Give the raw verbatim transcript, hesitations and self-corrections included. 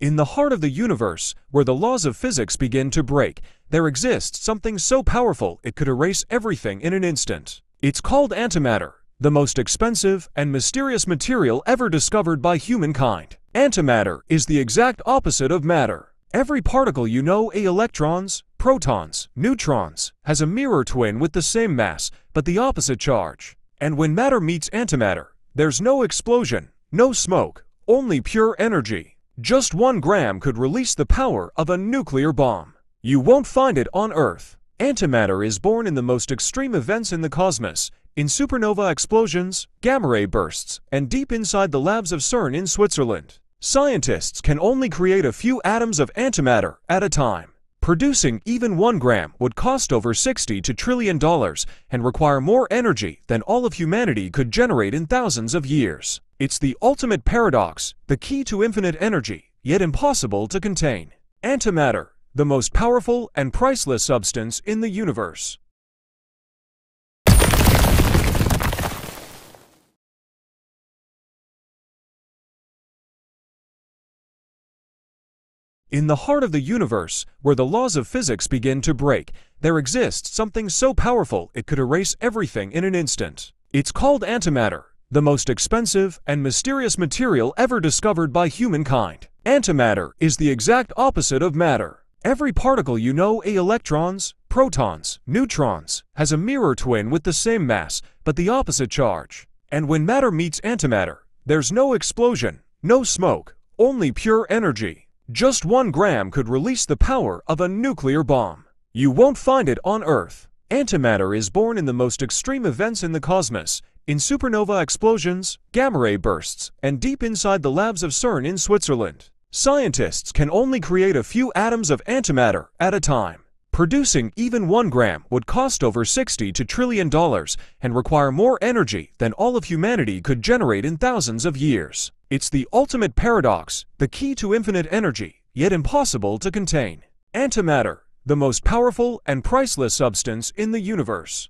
In the heart of the universe, where the laws of physics begin to break, there exists something so powerful it could erase everything in an instant. It's called antimatter, the most expensive and mysterious material ever discovered by humankind. Antimatter is the exact opposite of matter. Every particle you know, electrons, protons, neutrons, has a mirror twin with the same mass, but the opposite charge. And when matter meets antimatter, there's no explosion, no smoke, only pure energy. Just one gram could release the power of a nuclear bomb. You won't find it on Earth. Antimatter is born in the most extreme events in the cosmos, in supernova explosions, gamma-ray bursts, and deep inside the labs of CERN in Switzerland. Scientists can only create a few atoms of antimatter at a time. Producing even one gram would cost over sixty trillion dollars and require more energy than all of humanity could generate in thousands of years. It's the ultimate paradox, the key to infinite energy, yet impossible to contain. Antimatter, the most powerful and priceless substance in the universe. In the heart of the universe, where the laws of physics begin to break, there exists something so powerful it could erase everything in an instant. It's called antimatter, the most expensive and mysterious material ever discovered by humankind. Antimatter is the exact opposite of matter. Every particle you know, electrons, protons, neutrons, has a mirror twin with the same mass, but the opposite charge. And when matter meets antimatter, there's no explosion, no smoke, only pure energy. Just one gram could release the power of a nuclear bomb. You won't find it on Earth. Antimatter is born in the most extreme events in the cosmos, in supernova explosions, gamma-ray bursts, and deep inside the labs of CERN in Switzerland. Scientists can only create a few atoms of antimatter at a time. Producing even one gram would cost over sixty trillion dollars and require more energy than all of humanity could generate in thousands of years. It's the ultimate paradox, the key to infinite energy, yet impossible to contain. Antimatter, the most powerful and priceless substance in the universe.